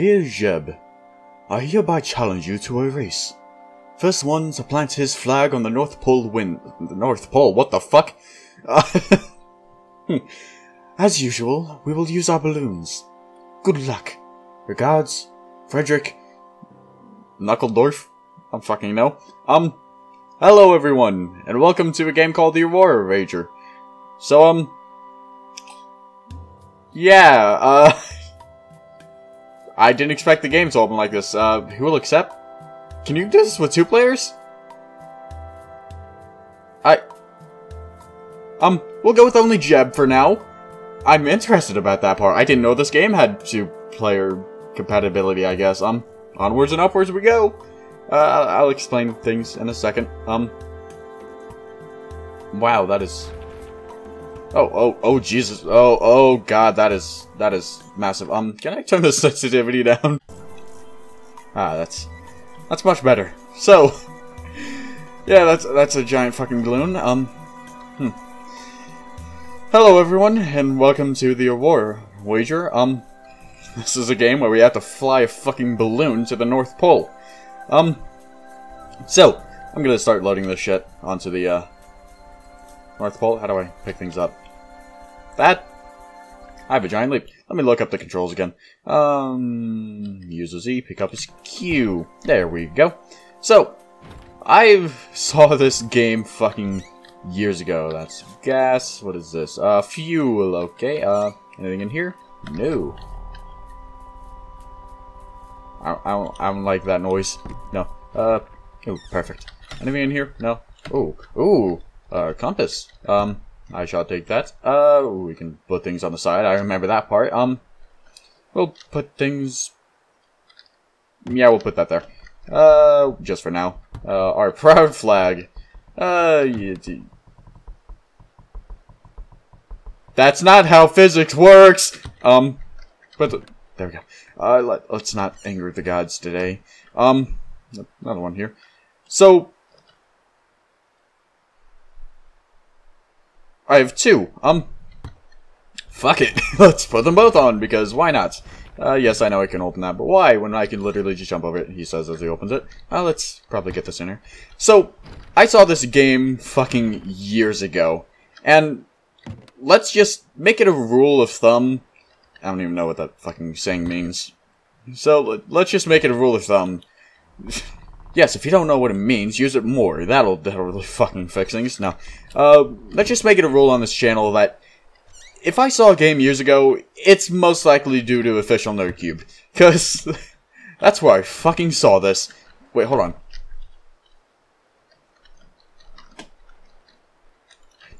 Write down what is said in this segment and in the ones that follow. Dear Jeb, I hereby challenge you to a race. First one to plant his flag on the North Pole win. The North Pole, what the fuck? As usual, we will use our balloons. Good luck. Regards, Frederick Knuckledorf. I don't fucking know. Hello everyone, and welcome to a game called the Aurora Wager. So, yeah, I didn't expect the game to open like this. Who will accept? Can you do this with 2 players? We'll go with only Jeb for now. I'm interested about that part. I didn't know this game had 2-player compatibility, I guess. Onwards and upwards we go. I'll explain things in a second. Wow, that is... Oh, Jesus. Oh, God, that is massive. Can I turn the sensitivity down? That's much better. So, yeah, that's a giant fucking balloon. Hello, everyone, and welcome to the Aurora Wager. This is a game where we have to fly a fucking balloon to the North Pole. So, I'm gonna start loading this shit onto the, North Pole. How do I pick things up? That? I have a giant leap. Let me look up the controls again. Use a Z, pick up his Q. There we go. So, I saw this game fucking years ago. That's gas. What is this? Fuel. Okay, anything in here? No. I don't like that noise. No. Oh, perfect. Anything in here? No. Oh. Ooh. Compass. I shall take that. We can put things on the side. I remember that part. We'll put things... Yeah, we'll put that there. Just for now. Our proud flag. That's not how physics works! But... There we go. Let's not anger the gods today. Another one here. So... I have 2. Fuck it. Let's put them both on, because why not? Yes, I know I can open that, but why when I can literally just jump over it, he says as he opens it. Let's probably get this in here. So, I saw this game fucking years ago, and let's just make it a rule of thumb. I don't even know what that fucking saying means. So, let's just make it a rule of thumb. Yes, if you don't know what it means, use it more. That'll really fucking fix things. No. Let's just make it a rule on this channel that if I saw a game years ago, it's most likely due to official NerdCubed. Because that's where I fucking saw this. Wait, hold on.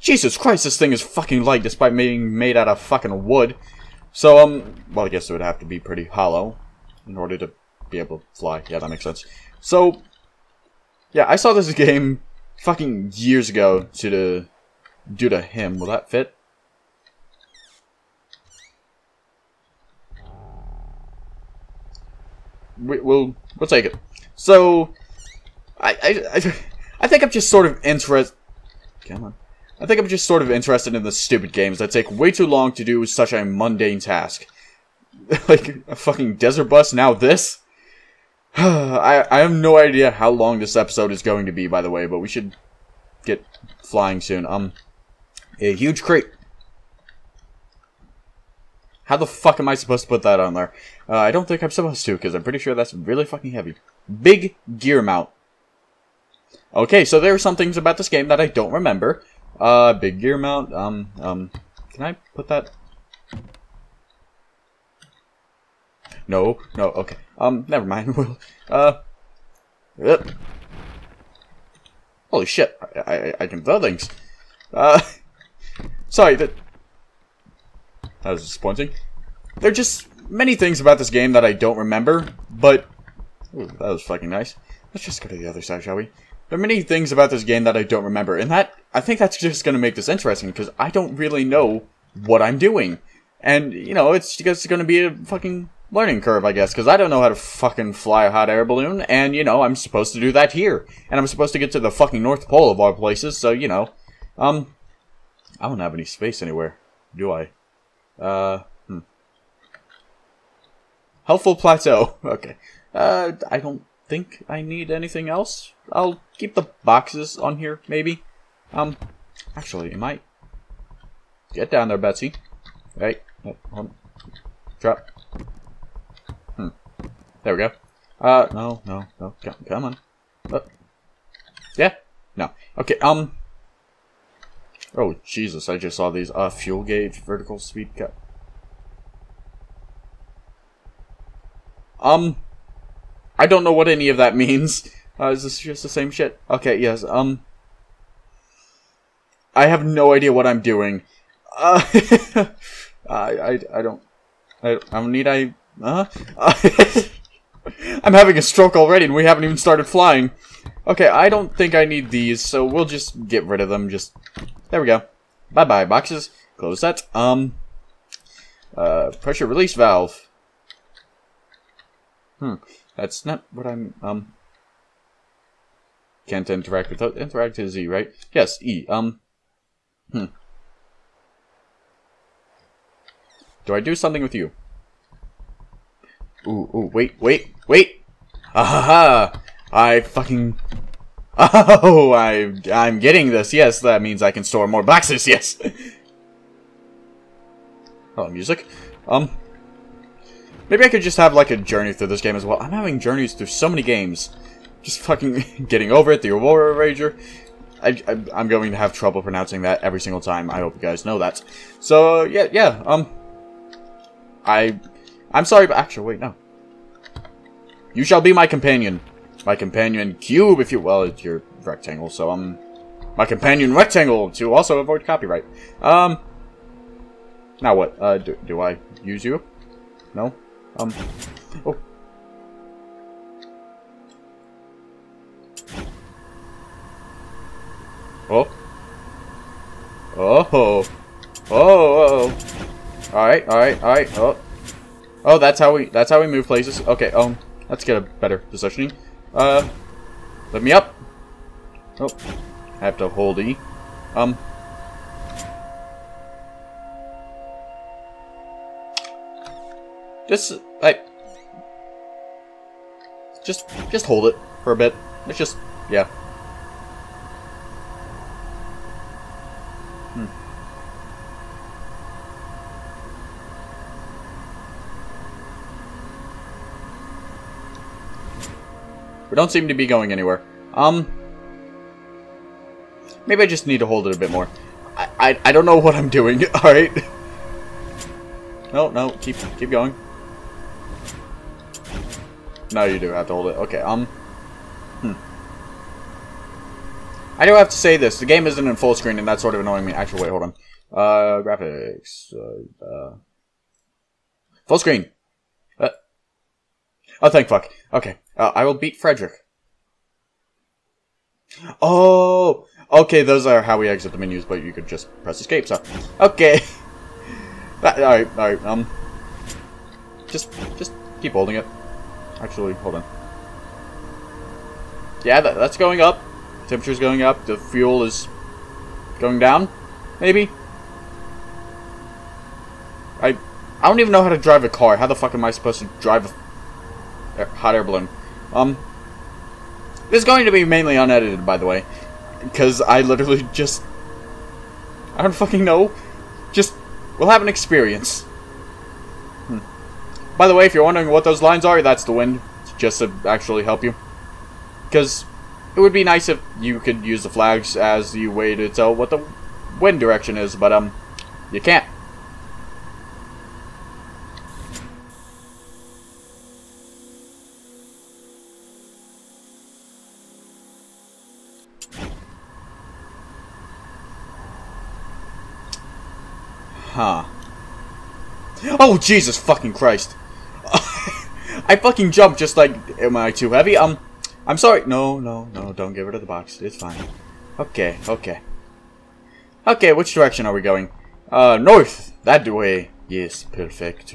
Jesus Christ, this thing is fucking light despite being made out of fucking wood. So, well, I guess it would have to be pretty hollow in order to be able to fly. Yeah, that makes sense. So, yeah, I saw this game fucking years ago due to him. Will that fit? We'll take it. So, I think I'm just sort of interested. Come on. I think I'm just sort of interested in the stupid games that take way too long to do such a mundane task. Like a fucking desert bus, now this? I have no idea how long this episode is going to be, by the way, but we should get flying soon. A huge crate. How the fuck am I supposed to put that on there? I don't think I'm supposed to, because I'm pretty sure that's really fucking heavy. Big gear mount. Okay, so there are some things about this game that I don't remember. Big gear mount, can I put that? No, okay. Never mind. We'll, holy shit, I can throw things. Sorry, that was disappointing. There are just many things about this game that I don't remember, but... Ooh, that was fucking nice. Let's just go to the other side, shall we? There are many things about this game that I don't remember, and I think that's just going to make this interesting, because I don't really know what I'm doing. And, you know, it's just going to be a fucking learning curve, I guess, because I don't know how to fucking fly a hot air balloon, and, you know, I'm supposed to do that here. And I'm supposed to get to the fucking North Pole of all places, so, you know. I don't have any space anywhere, do I? Helpful plateau. Okay. I don't think I need anything else. I'll keep the boxes on here, maybe. Actually, am I... Get down there, Betsy. Right. Drop. There we go. No. Come on. Yeah? No. Okay, Oh, Jesus, I just saw these. Fuel gauge, vertical speed cut. I don't know what any of that means. Is this just the same shit? Okay, yes, I have no idea what I'm doing. I'm having a stroke already and we haven't even started flying. Okay, I don't think I need these, so we'll just get rid of them, just... There we go. Bye-bye, boxes. Close that. Pressure release valve. That's not what I'm... Can't interact without... Interact is E, right? Yes, E. Do I do something with you? Ooh, wait! Ahaha! I fucking... Oh, I'm getting this. Yes, that means I can store more boxes. Yes. Oh, music. Maybe I could just have like a journey through this game as well. I'm having journeys through so many games. Just fucking Getting Over It, the Aurora Wager. I'm going to have trouble pronouncing that every single time. I hope you guys know that. So yeah. I'm sorry, but actually, wait, no. You shall be my companion. My companion cube, if you will, it's your rectangle, so my companion rectangle to also avoid copyright. Now what? Do I use you? No? Oh. Oh. Oh. Oh. Alright. Oh, that's how we move places. Okay, let's get a better positioning. Lift me up. Oh, I have to hold E. Just hold it for a bit. Let's just, yeah. We don't seem to be going anywhere. Maybe I just need to hold it a bit more. I don't know what I'm doing. All right. No, keep going. No, you do have to hold it. Okay. I do have to say this. The game isn't in full screen, and that's sort of annoying me. Actually, wait, hold on. Graphics. Full screen. Oh, thank fuck. Okay. I will beat Frederick. Oh! Okay, those are how we exit the menus, but you could just press escape, so... Okay! Alright, Just keep holding it. Actually, hold on. Yeah, that's going up. Temperature's going up. The fuel is... going down? Maybe? I don't even know how to drive a car. How the fuck am I supposed to drive a... hot air balloon. This is going to be mainly unedited, by the way, because I literally just... I don't fucking know. Just, we'll have an experience. By the way, if you're wondering what those lines are, that's the wind, just to actually help you. Because it would be nice if you could use the flags as the way to tell what the wind direction is, but, you can't. Huh. Oh, Jesus fucking Christ. I fucking jumped just like... Am I too heavy? I'm sorry. No, don't get rid of the box. It's fine. Okay, which direction are we going? North. That way. Yes, perfect.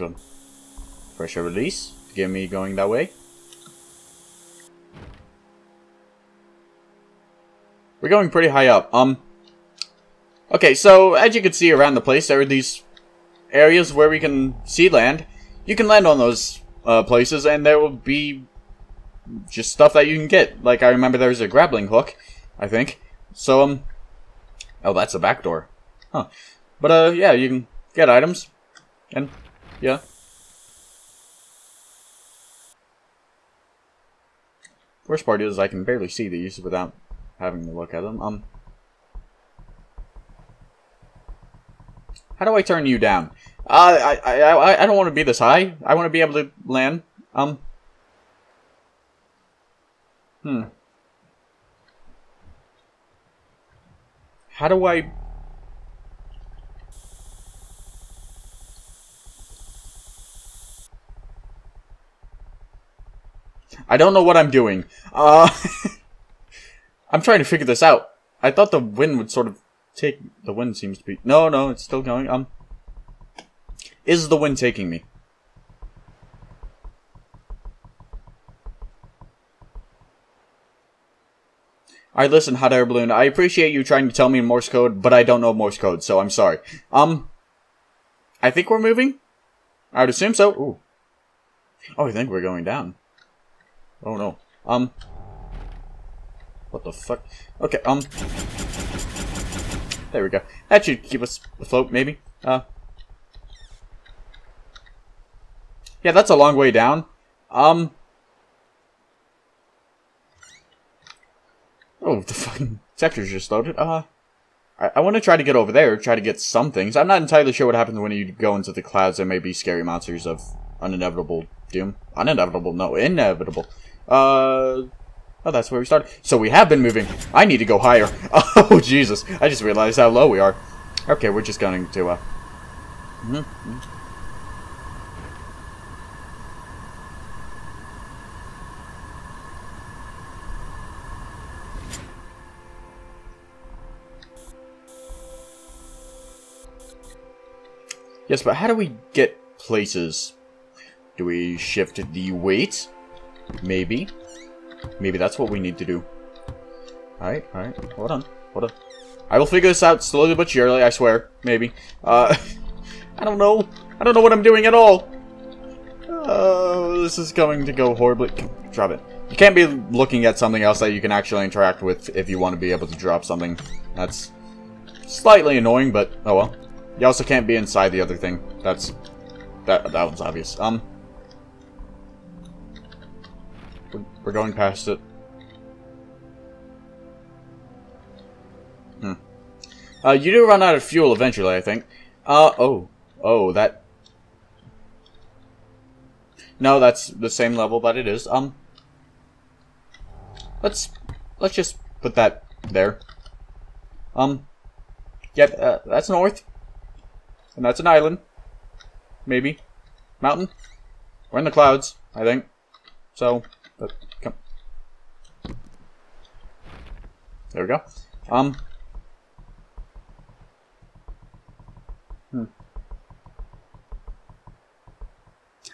Pressure release. Get me going that way. We're going pretty high up. Okay, so as you can see around the place, there are these areas where we can see land. You can land on those places, and there will be just stuff that you can get. Like, I remember there was a grappling hook, I think. So, oh, that's a back door. Huh. But, yeah, you can get items. And, yeah. Worst part is I can barely see these without having to look at them. How do I turn you down? I don't want to be this high. I want to be able to land. How do I... I don't know what I'm doing. I'm trying to figure this out. I thought the wind would sort of take... The wind seems to be... No, no, it's still going. Is the wind taking me? I listen, Hot Air Balloon. I appreciate you trying to tell me in Morse code, but I don't know Morse code, so I'm sorry. I think we're moving? I would assume so. Ooh. Oh, I think we're going down. Oh, no. What the fuck? Okay, there we go. That should keep us afloat, maybe. Yeah, that's a long way down. Oh, the fucking sector's just loaded. I want to try to get over there, try to get some things. I'm not entirely sure what happens when you go into the clouds. There may be scary monsters of inevitable doom. Inevitable? No, inevitable. Oh, that's where we started. So we have been moving. I need to go higher. Oh, Jesus. I just realized how low we are. Okay, we're just going to, Yes, but how do we get places? Do we shift the weight? Maybe. Maybe that's what we need to do. Alright, alright. Hold on. Hold on. I will figure this out slowly but surely, I swear. Maybe. I don't know. I don't know what I'm doing at all. This is going to go horribly. Drop it. You can't be looking at something else that you can actually interact with if you want to be able to drop something. That's slightly annoying, but oh well. You also can't be inside the other thing. That's... That one's obvious. We're going past it. You do run out of fuel eventually, I think. Oh, that... No, that's the same level that it is. Let's just put that there. Yep, that's north. And that's an island. Maybe. Mountain. We're in the clouds, I think. So... Come. There we go.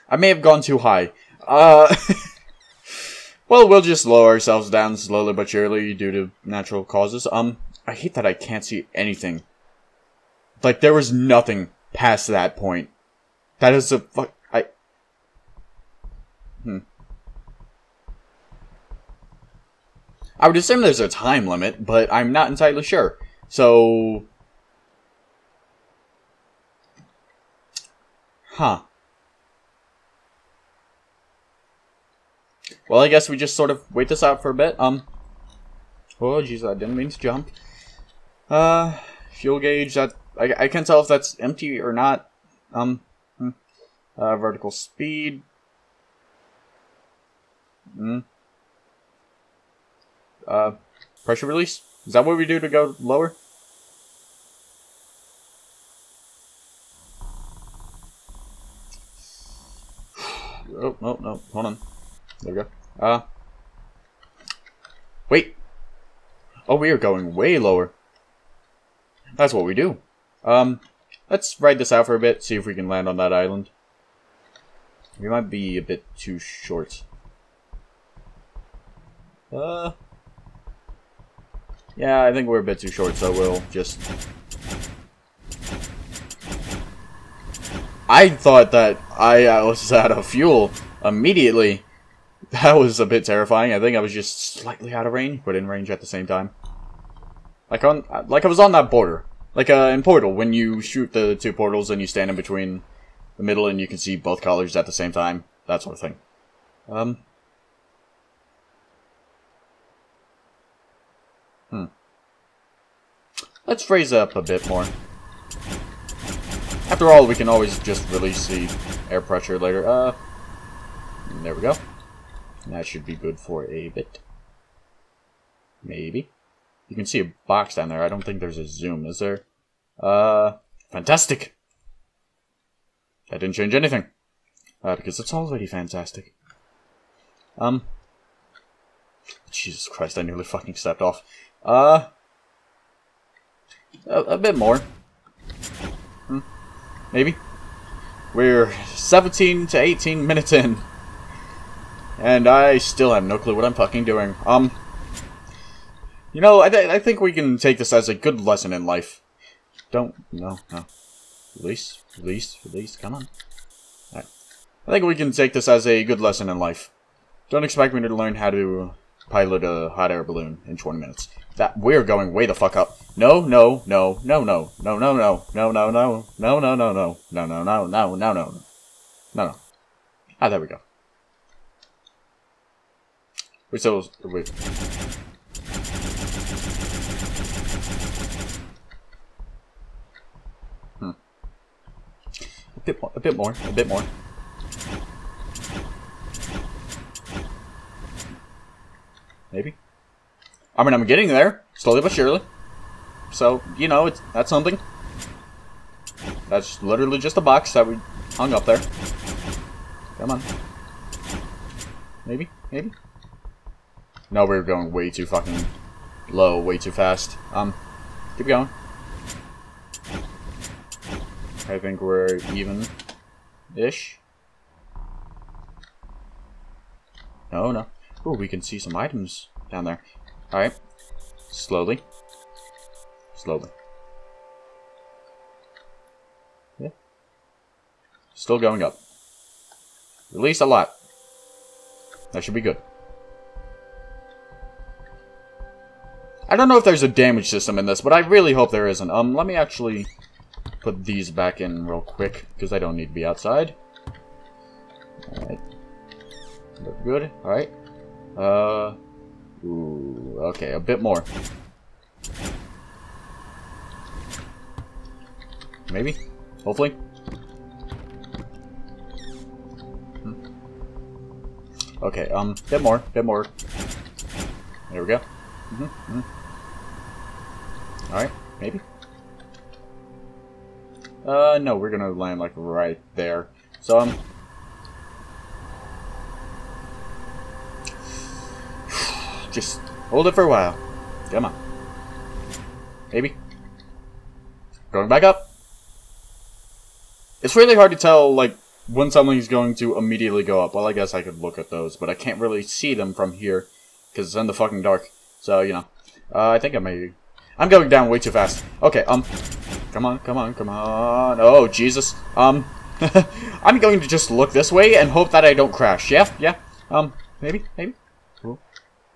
I may have gone too high. Well, we'll just lower ourselves down slowly but surely due to natural causes. I hate that I can't see anything. Like, there was nothing past that point. That is a fuck... I would assume there's a time limit, but I'm not entirely sure. So... Huh. Well, I guess we just sort of wait this out for a bit. Oh, jeez, I didn't mean to jump. Fuel gauge, that... I can't tell if that's empty or not. Vertical speed. Pressure release? Is that what we do to go lower? Oh, no, no. Hold on. There we go. Wait. Oh, we are going way lower. That's what we do. Let's ride this out for a bit, see if we can land on that island. We might be a bit too short. Yeah, I think we're a bit too short, so we'll just... I thought that I was out of fuel, immediately. That was a bit terrifying. I think I was just slightly out of range, but in range at the same time. Like I was on that border. Like in Portal, when you shoot the two portals and you stand in between the middle and you can see both colors at the same time. That sort of thing. Let's phrase up a bit more. After all, we can always just release the air pressure later. There we go. That should be good for a bit. Maybe. You can see a box down there. I don't think there's a zoom, is there? Fantastic! That didn't change anything. Because it's already fantastic. Jesus Christ, I nearly fucking stepped off. A bit more. Maybe. We're 17 to 18 minutes in. And I still have no clue what I'm fucking doing. You know, I think we can take this as a good lesson in life. No. Release, come on. Alright. I think we can take this as a good lesson in life. Don't expect me to learn how to pilot a hot air balloon in 20 minutes. That we're going way the fuck up. No. Ah, there we go. Wait. A bit more. Maybe. I mean, I'm getting there, slowly but surely. So, you know, that's something. That's literally just a box that we hung up there. Come on. Maybe. No, we're going way too fucking low, way too fast. Keep going. I think we're even-ish. No. Ooh, we can see some items down there. Alright. Slowly. Yeah. Still going up. Release a lot. That should be good. I don't know if there's a damage system in this, but I really hope there isn't. Let me actually put these back in real quick, because I don't need to be outside. Alright. Look good. Alright. Ooh, okay, a bit more. Maybe? Hopefully? Okay, bit more. There we go. Alright, maybe. No, we're gonna land, like, right there. So, just hold it for a while. Come on. Maybe. Going back up. It's really hard to tell, like, when something's going to immediately go up. Well, I guess I could look at those, but I can't really see them from here, because it's in the fucking dark. So, you know. I think I may... I'm going down way too fast. Okay, Come on. Oh, Jesus. I'm going to just look this way and hope that I don't crash. Yeah. Maybe.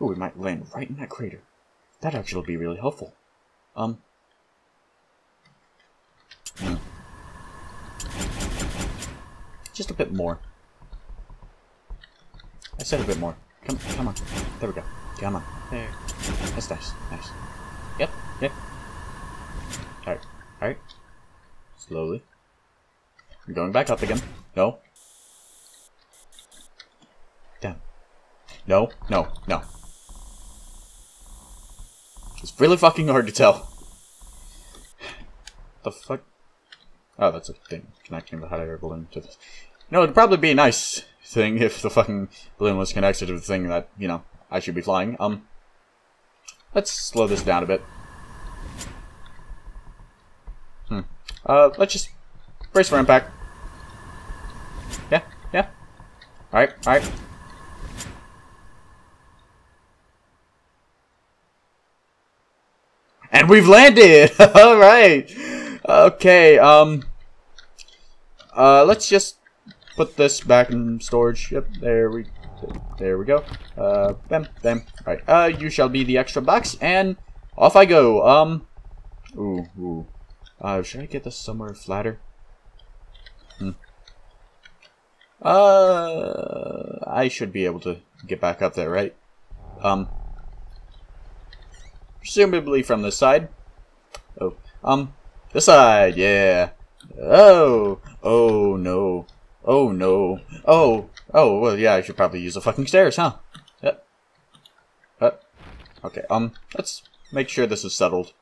Ooh, we might land right in that crater. That actually will be really helpful. Just a bit more. I said a bit more. Come on. There we go. Come on. There. That's nice. Yep. Alright. Slowly. I'm going back up again. No. Down. No. It's really fucking hard to tell. The fuck? Oh, that's a thing. Connecting the hot air balloon to this. No, it'd probably be a nice thing if the fucking balloon was connected to the thing that, you know, I should be flying. Let's slow this down a bit. Let's just brace for impact. Yeah. Alright. And we've landed! Alright! Okay, let's just put this back in storage. Yep, there we go. Bam, bam. All right. You shall be the extra box, and off I go. Ooh. Should I get this somewhere flatter? I should be able to get back up there, right? Presumably from this side. Oh, this side, yeah. Oh no. Oh, well, yeah, I should probably use the fucking stairs, huh? Yep. Okay, let's make sure this is settled.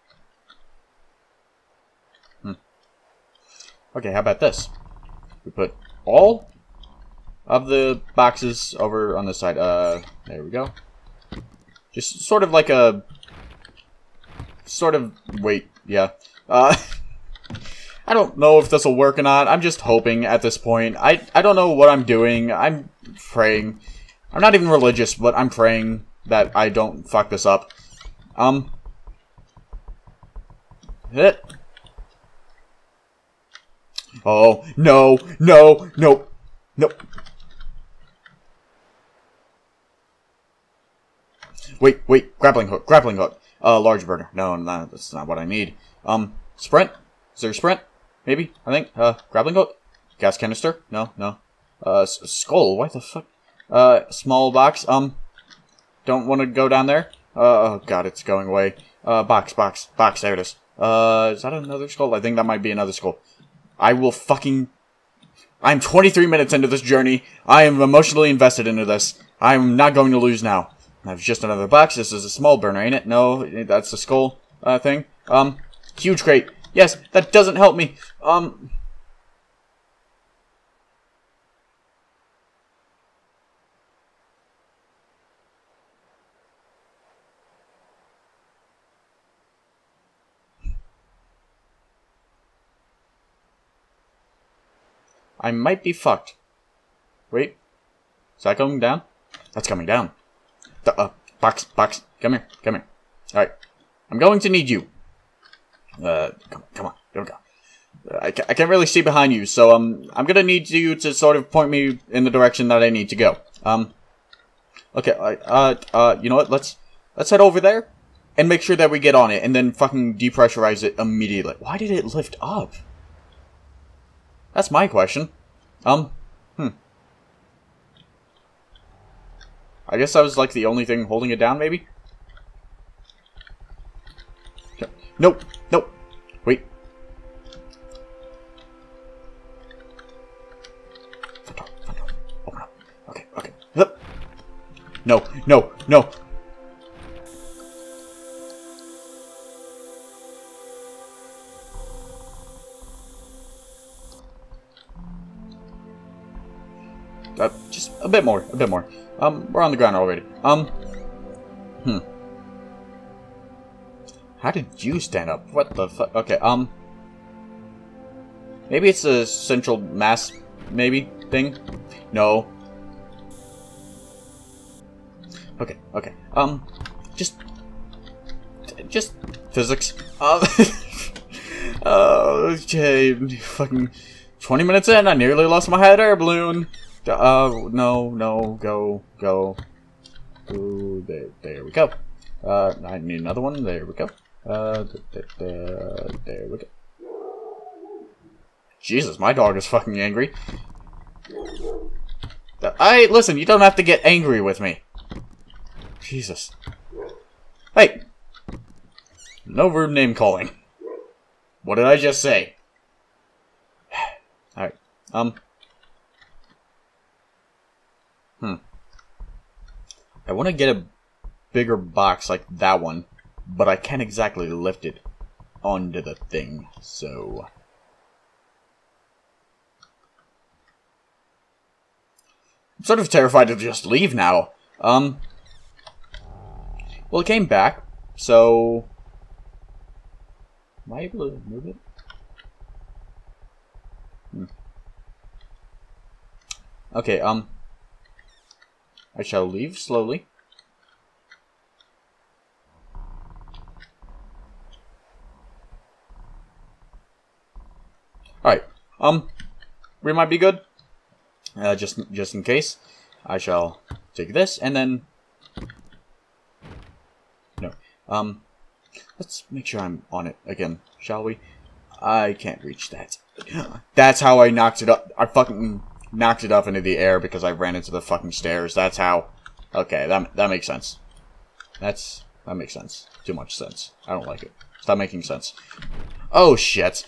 Okay, how about this? We put all of the boxes over on this side. There we go. Just sort of like a... Wait, yeah. I don't know if this will work or not. I'm just hoping at this point. I don't know what I'm doing. I'm praying. I'm not even religious, but I'm praying that I don't fuck this up. Hit it. Oh, nope. Wait, grappling hook. Large burner. No, that's not what I need. Sprint? Is there a sprint? Maybe, I think. Grappling hook? Gas canister? No. Skull, what the fuck? Small box. Don't want to go down there. Oh god, it's going away. Box, there it is. Is that another skull? I think that might be another skull. I will fucking... I'm 23 minutes into this journey. I am emotionally invested into this. I'm not going to lose now. That's just another box. This is a small burner, ain't it? No, that's the skull thing. Huge crate. Yes, that doesn't help me. I might be fucked. Wait. Is that coming down? That's coming down. Box. Come here. Alright. I'm going to need you. Come on. There we go. I can't really see behind you, so I'm going to need you to sort of point me in the direction that I need to go. Okay, you know what? Let's head over there and make sure that we get on it and then fucking depressurize it immediately. Why did it lift up? That's my question. I guess I was like the only thing holding it down, maybe? Nope. Wait. Front door. Open up. Okay. No. Just a bit more. We're on the ground already. How did you stand up? What the fuck? Okay, maybe it's a central mass, maybe, thing? No. Okay. Just physics. Okay, fucking 20 minutes in, I nearly lost my hot air balloon. No, go. Ooh, there we go. I need another one, there we go. There we go. Jesus, my dog is fucking angry. Hey, listen, you don't have to get angry with me. Jesus. Hey! No rude name calling. What did I just say? Alright, I want to get a bigger box like that one, but I can't exactly lift it onto the thing, so... I'm sort of terrified to just leave now. Well, it came back, so... Am I able to move it? Okay, I shall leave slowly. Alright, we might be good. just in case. I shall take this, and then... No. Let's make sure I'm on it again, shall we? I can't reach that. That's how I knocked it up. I fucking knocked it up into the air because I ran into the fucking stairs. That's how... Okay, that makes sense. That makes sense. Too much sense. I don't like it. Stop making sense. Oh, shit.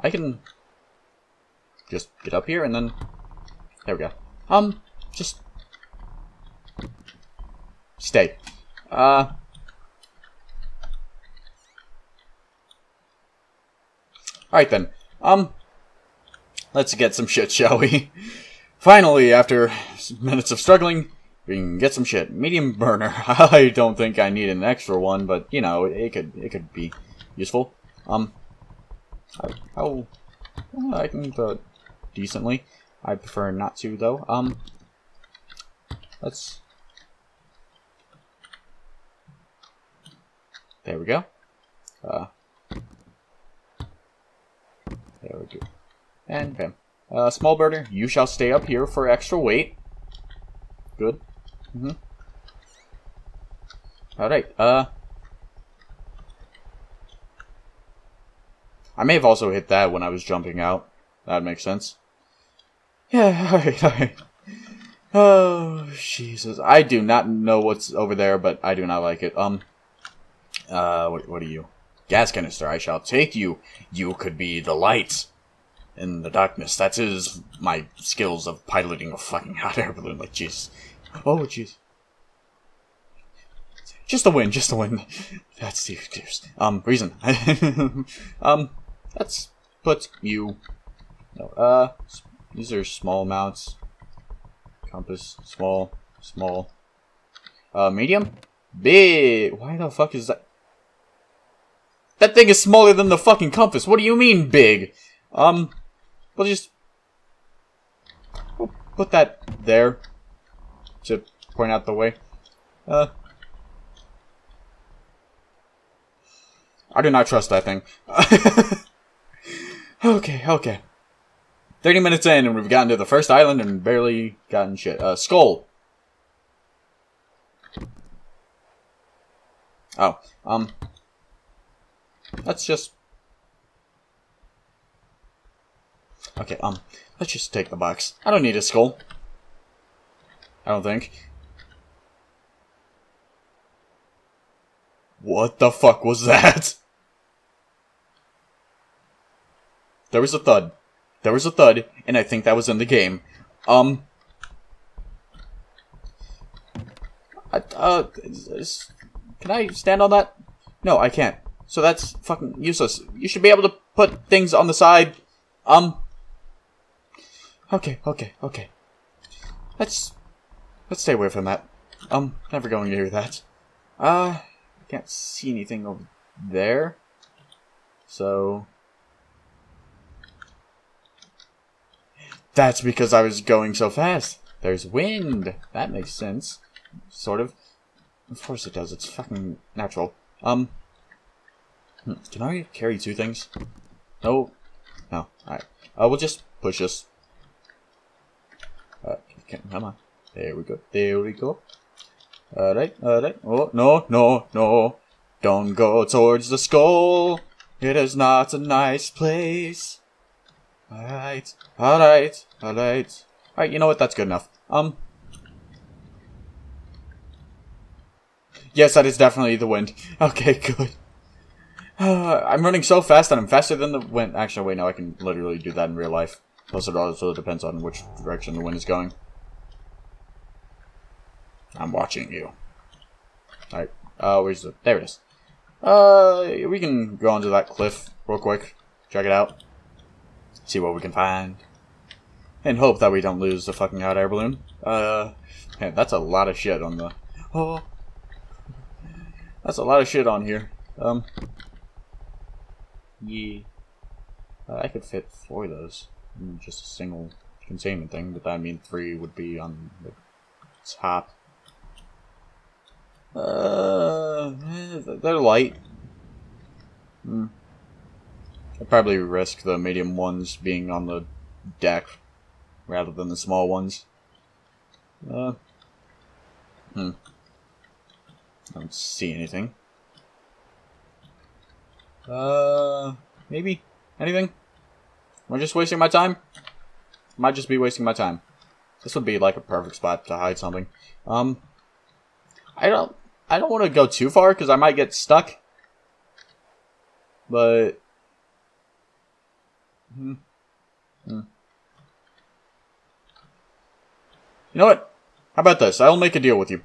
I can just get up here and then... There we go. Just... Stay. Alright then. Let's get some shit, shall we? Finally, after minutes of struggling, we can get some shit. Medium burner. I don't think I need an extra one, but, you know, it could be useful. I can throw it decently. I prefer not to, though. Let's... There we go. There we go. And, okay. Small burner, you shall stay up here for extra weight. Good. Mm-hmm. Alright, I may have also hit that when I was jumping out. That makes sense. Yeah, alright. Oh, Jesus. I do not know what's over there, but I do not like it. What are you? Gas canister, I shall take you. You could be the light in the darkness. That is my skills of piloting a fucking hot air balloon. Like, jeez. Oh, jeez. Just a win, just a win. That's the excuse. Reason. Let's put you... No, these are small mounts. Compass, small, small. Medium? Big! Why the fuck is that? That thing is smaller than the fucking compass! What do you mean, big? We'll just... We'll put that there. To point out the way. I do not trust that thing. Okay, okay. 30 minutes in, and we've gotten to the first island and barely gotten shit. Skull. Oh, let's just... Okay, let's just take the box. I don't need a skull. I don't think. What the fuck was that? There was a thud. There was a thud, and I think that was in the game. Can I stand on that? No, I can't. So that's fucking useless. You should be able to put things on the side. Okay, okay, okay. Let's stay away from that. Never going near that. I can't see anything over there. So... That's because I was going so fast. There's wind. That makes sense. Sort of. Of course it does. It's fucking natural. Can I carry two things? No. No. Alright. We'll just push this. Come on. There we go. There we go. Alright. Alright. Oh, no. No. No. Don't go towards the skull. It is not a nice place. Alright, alright, alright. Alright, you know what? That's good enough. Yes, that is definitely the wind. Okay, good. I'm running so fast that I'm faster than the wind. Actually, wait, no, I can literally do that in real life. Plus, it also depends on which direction the wind is going. I'm watching you. Alright, where's the... There it is. We can go onto that cliff real quick. Check it out. See what we can find. And hope that we don't lose the fucking hot air balloon. Man, that's a lot of shit on the... Oh. That's a lot of shit on here. Yeah. I could fit 4 of those. In just a single containment thing, but I mean 3 would be on the top. They're light. I'd probably risk the medium ones being on the deck rather than the small ones. I don't see anything. Maybe? Anything? Am I just wasting my time? Might just be wasting my time. This would be like a perfect spot to hide something. I don't want to go too far because I might get stuck. But you know what? How about this? I'll make a deal with you.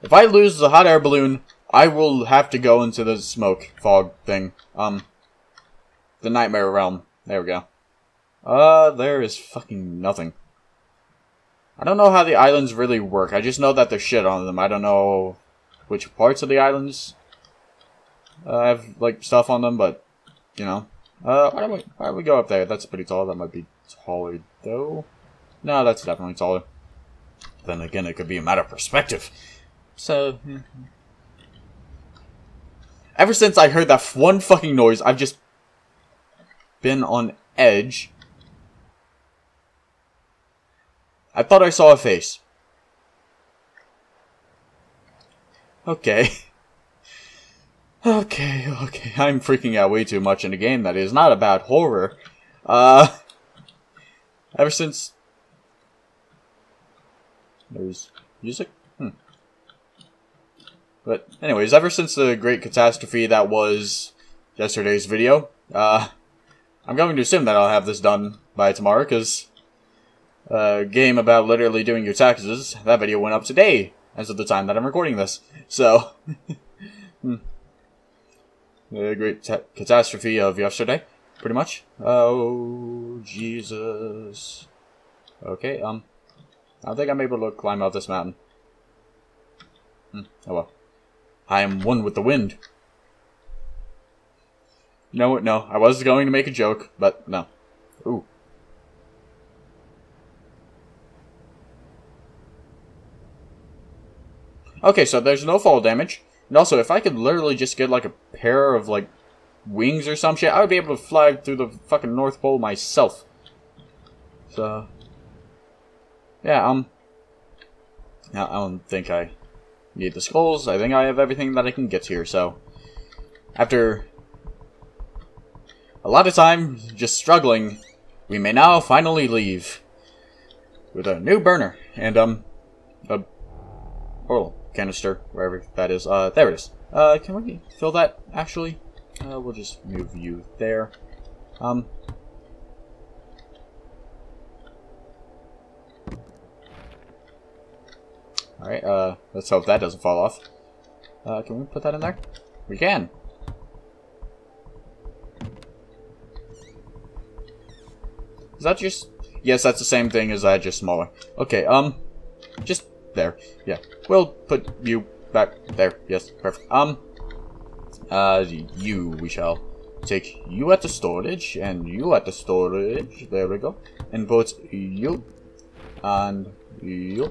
If I lose the hot air balloon, I will have to go into the smoke fog thing. The nightmare realm. There we go. There is fucking nothing. I don't know how the islands really work. I just know that there's shit on them. I don't know which parts of the islands have, like, stuff on them, but, you know. Why don't we go up there? That's pretty tall. That might be taller, though. No, that's definitely taller. Then again, it could be a matter of perspective. So, ever since I heard that one fucking noise, I've just been on edge. I thought I saw a face. Okay. Okay. I'm freaking out way too much in a game that is not about horror. Ever since... There's music? But, anyways, ever since the great catastrophe that was yesterday's video, I'm going to assume that I'll have this done by tomorrow, because... game about literally doing your taxes. That video went up today, as of the time that I'm recording this. So, the great catastrophe of yesterday, pretty much. Oh, Jesus. Okay, I don't think I'm able to climb out this mountain. Oh well. I am one with the wind. No, I was going to make a joke, but no. Ooh. Okay, so there's no fall damage. And also, if I could literally just get, like, a pair of, like, wings or some shit, I would be able to fly through the fucking North Pole myself. So... yeah, I don't think I need the skulls. I think I have everything that I can get here, so... after... a lot of time just struggling, we may now finally leave. With a new burner. And, a portal canister, wherever that is. There it is. Can we fill that, actually? We'll just move you there. Alright, let's hope that doesn't fall off. Can we put that in there? We can! Is that just... yes, that's the same thing as that, just smaller. Okay, just... there. Yeah. We'll put you back there. Yes. Perfect. We shall take you at the storage, and you at the storage. There we go. And both you and you.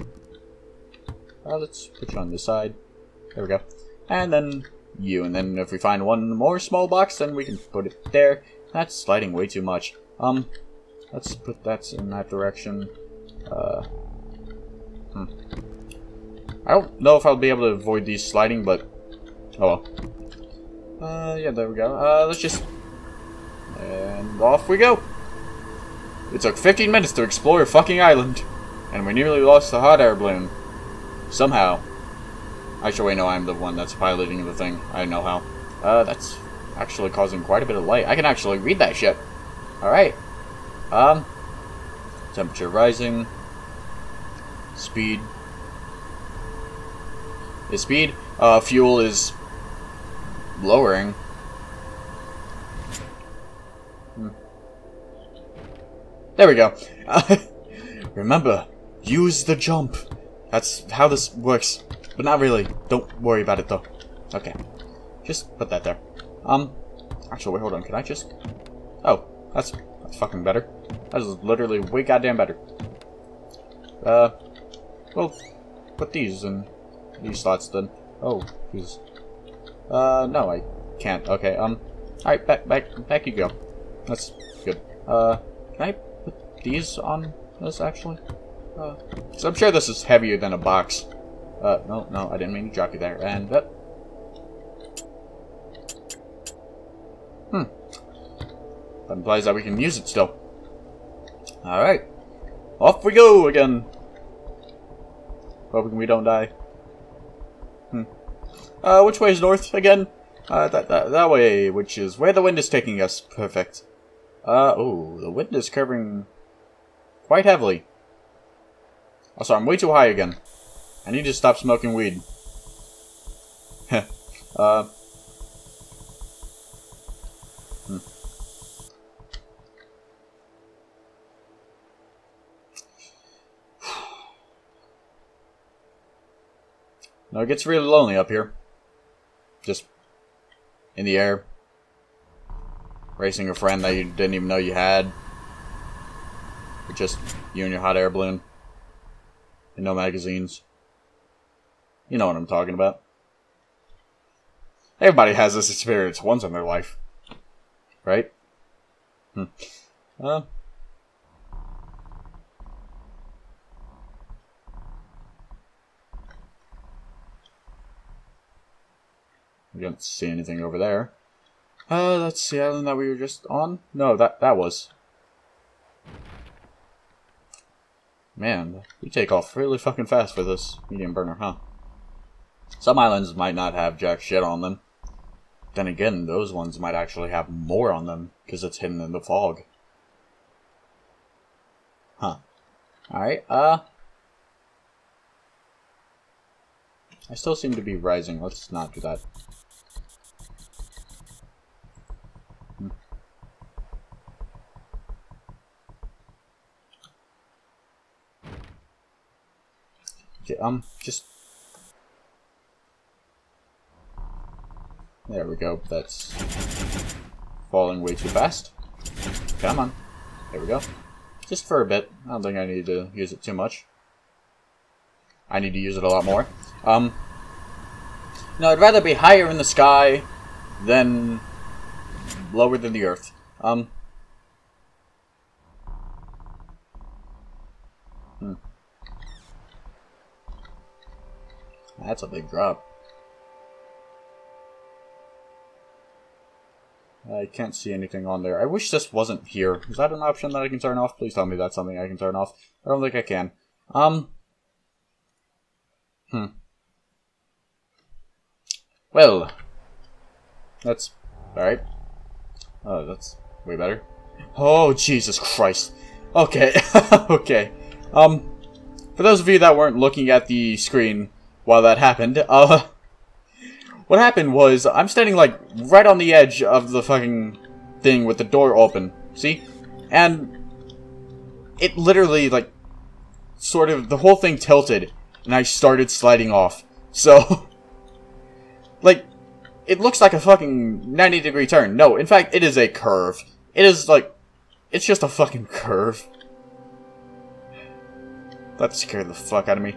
Let's put you on this side. There we go. And then you. And then if we find one more small box, then we can put it there. That's sliding way too much. Let's put that in that direction. I don't know if I'll be able to avoid these sliding, but... oh well. Yeah, there we go. Let's just... and off we go! It took 15 minutes to explore a fucking island, and we nearly lost the hot air balloon. Somehow. Actually, wait, no, I'm the one that's piloting the thing. I know how. That's actually causing quite a bit of light. I can actually read that shit. Alright. Temperature rising. Speed. Is speed? Fuel is lowering. There we go. Remember, use the jump. That's how this works. But not really. Don't worry about it though. Okay. Just put that there. Actually, wait, hold on. Can I just... oh, that's fucking better. That is literally way goddamn better. Well, put these in these slots then. Oh, jeez. No, I can't. Okay, Alright, back you go. That's good. Can I put these on this, actually? So I'm sure this is heavier than a box. No, I didn't mean to drop you there. And that... That implies that we can use it still. Alright. Off we go again. Hoping we don't die. Which way is north again? That way, which is where the wind is taking us. Perfect. Oh, the wind is curving quite heavily. Also, I'm way too high again. I need to stop smoking weed. No, it gets really lonely up here. Just in the air. Racing a friend that you didn't even know you had. Or just you and your hot air balloon. And no magazines. You know what I'm talking about. Everybody has this experience once in their life. Right? We don't see anything over there. That's the island that we were just on? No, that was. Man, we take off really fucking fast for this medium burner, huh? Some islands might not have jack shit on them. Then again, those ones might actually have more on them, because it's hidden in the fog. Huh. Alright, I still seem to be rising. Let's not do that. Okay, just... There we go. That's falling way too fast. Come on. There we go. Just for a bit. I don't think I need to use it too much. I need to use it a lot more. No, I'd rather be higher in the sky than lower than the earth. That's a big drop. I can't see anything on there. I wish this wasn't here. Is that an option that I can turn off? Please tell me that's something I can turn off. I don't think I can. Well, that's alright. Oh, that's way better. Oh, Jesus Christ. Okay, okay. For those of you that weren't looking at the screen while that happened, what happened was I'm standing, like, right on the edge of the fucking thing with the door open. See? And it literally, like, sort of, the whole thing tilted, and I started sliding off. So... Like, it looks like a fucking 90-degree turn. No, in fact, it is a curve. It is, like, it's just a fucking curve. That scared the fuck out of me.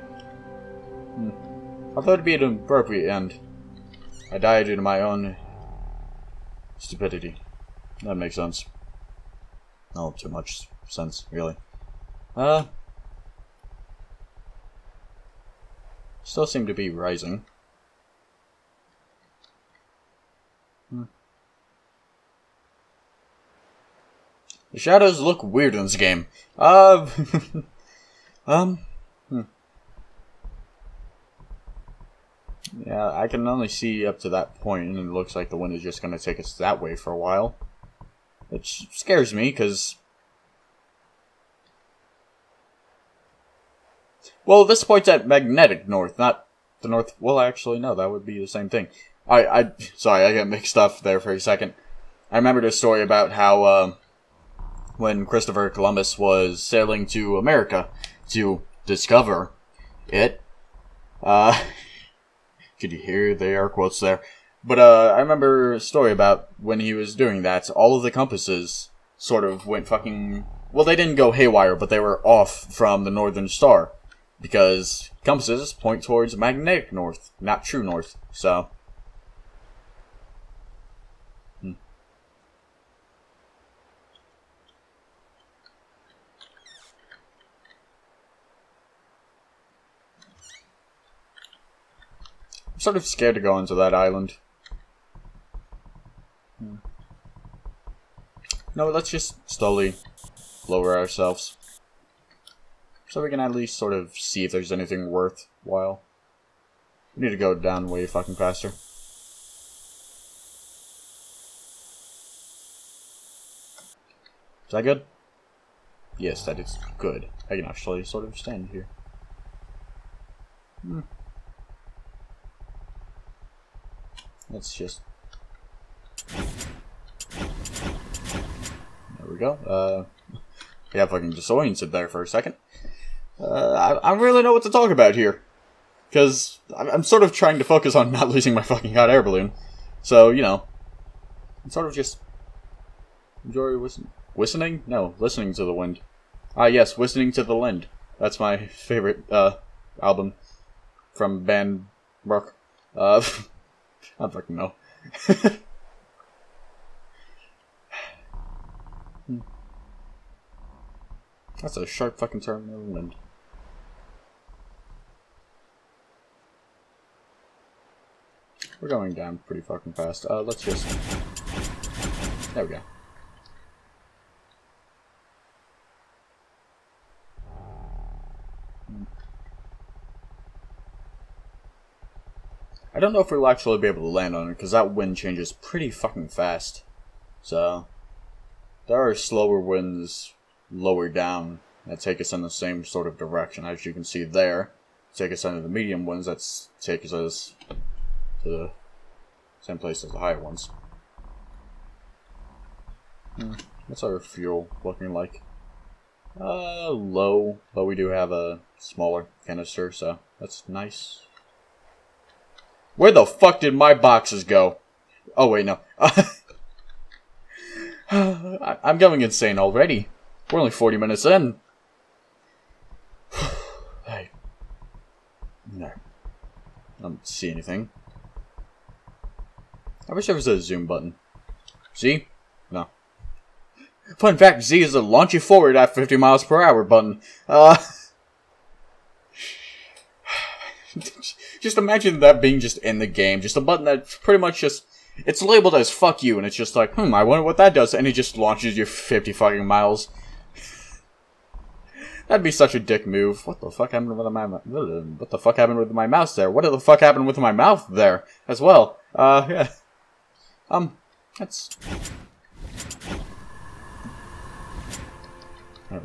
I thought it'd be an appropriate end. I died due to my own stupidity. That makes sense. No, too much sense, really. Still seem to be rising. The shadows look weird in this game. Yeah, I can only see up to that point, and it looks like the wind is just going to take us that way for a while. Which scares me, because... Well, this point's at magnetic north, not the north... Well, actually, no, that would be the same thing. Sorry, I got mixed up there for a second. I remembered a story about how, when Christopher Columbus was sailing to America to discover it, could you hear the air quotes there? But, I remember a story about when he was doing that, all of the compasses sort of went fucking... Well, they didn't go haywire, but they were off from the Northern Star, because compasses point towards magnetic north, not true north, so... sort of scared to go onto that island. No, let's just slowly lower ourselves. So we can at least sort of see if there's anything worthwhile. We need to go down way fucking faster. Is that good? Yes, that is good. I can actually sort of stand here. Hmm. Let's just... there we go. Yeah, fucking disoriented there for a second. I really know what to talk about here. Because I'm sort of trying to focus on not losing my fucking hot air balloon. So, you know, I'm sort of just... enjoy whistling? No, listening to the wind. Ah, yes, Whistling to the Wind. That's my favorite, album from band rock. I fucking know. That's a sharp fucking turn in the wind. We're going down pretty fucking fast. Let's just... there we go. I don't know if we'll actually be able to land on it, because that wind changes pretty fucking fast. So, there are slower winds lower down that take us in the same sort of direction, as you can see there. Take us into the medium winds that take us... to the same place as the higher ones. What's our fuel looking like? Low, but we do have a smaller canister, so that's nice. Where the fuck did my boxes go? Oh wait, no. I'm going insane already. We're only 40 minutes in. Hey. No. I don't see anything. I wish there was a zoom button. Z? No. Fun fact, Z is the launch you forward at 50 miles per hour button. Just imagine that being just in the game. Just a button that's pretty much just... it's labeled as fuck you, and it's just like, I wonder what that does. And it just launches you 50 fucking miles. That'd be such a dick move. What the fuck happened with my... what the fuck happened with my mouse there? What the fuck happened with my mouth there? As well. Yeah. That's... I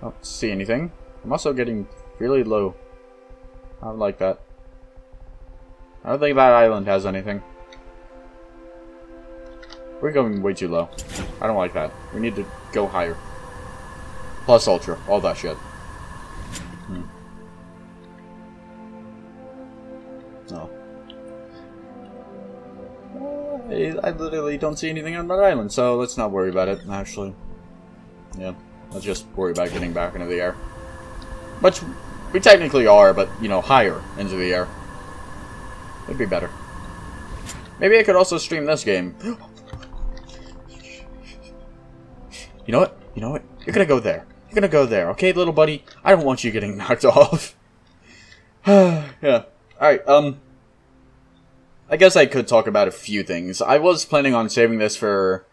don't see anything. I'm also getting really low. I would like that. I don't think that island has anything. We're going way too low. I don't like that. We need to go higher. Plus ultra. All that shit. Oh. I literally don't see anything on that island, so let's not worry about it, actually. Yeah, let's just worry about getting back into the air. Which we technically are, but, you know, higher into the air. It'd be better. Maybe I could also stream this game. You know what? You know what? You're gonna go there. You're gonna go there, okay, little buddy? I don't want you getting knocked off. Yeah. Alright, I guess I could talk about a few things. I was planning on saving this for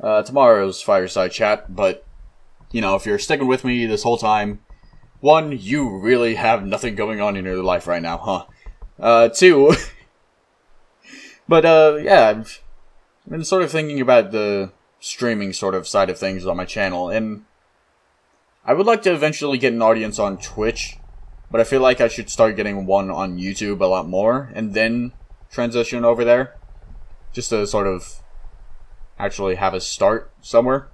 tomorrow's fireside chat, but, you know, if you're sticking with me this whole time, one, you really have nothing going on in your life right now, huh? Two, but, yeah, I've been sort of thinking about the streaming sort of side of things on my channel, and I would like to eventually get an audience on Twitch, but I feel like I should start getting one on YouTube a lot more, and then transition over there, just to sort of actually have a start somewhere.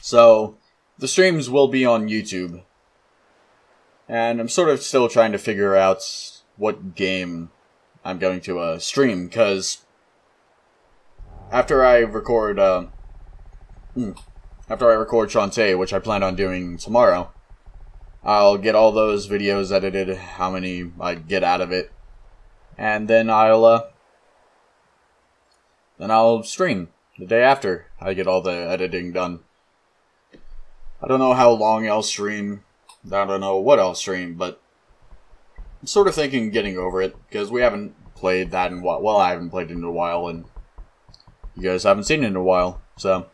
So, the streams will be on YouTube, and I'm sort of still trying to figure out what game I'm going to stream, because after I record Shantae, which I plan on doing tomorrow, I'll get all those videos edited, how many I get out of it, and then I'll stream the day after I get all the editing done. I don't know how long I'll stream, I don't know what I'll stream, but I'm sort of thinking Getting Over It, because we haven't played that in a while. Well, I haven't played it in a while, and you guys haven't seen it in a while, so...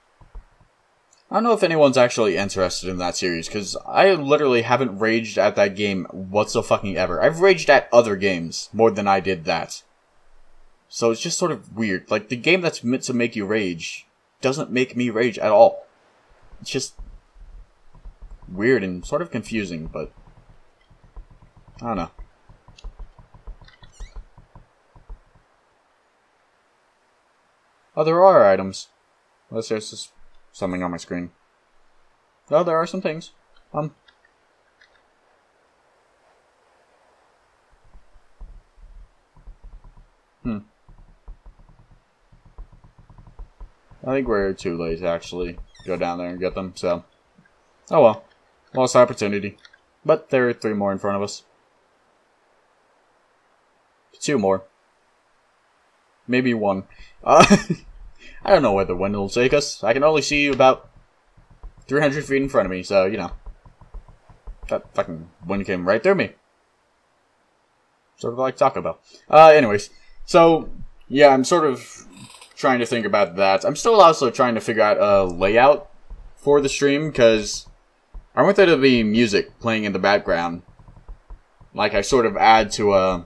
I don't know if anyone's actually interested in that series, because I literally haven't raged at that game whatsoever. I've raged at other games more than I did that. So it's just sort of weird. Like, the game that's meant to make you rage doesn't make me rage at all. It's just weird and sort of confusing, but I don't know. Oh, there are items. Unless there's just something on my screen. Oh, there are some things. I think we're too late to actually go down there and get them, so... Oh well. Lost opportunity. But there are three more in front of us. Two more. Maybe one. I don't know where the wind will take us. I can only see about 300 feet in front of me, so, you know. That fucking wind came right through me. Sort of like Taco Bell. Anyways. So, yeah, I'm sort of trying to think about that. I'm still also trying to figure out a layout for the stream, because I want there to be music playing in the background. Like, I sort of add to,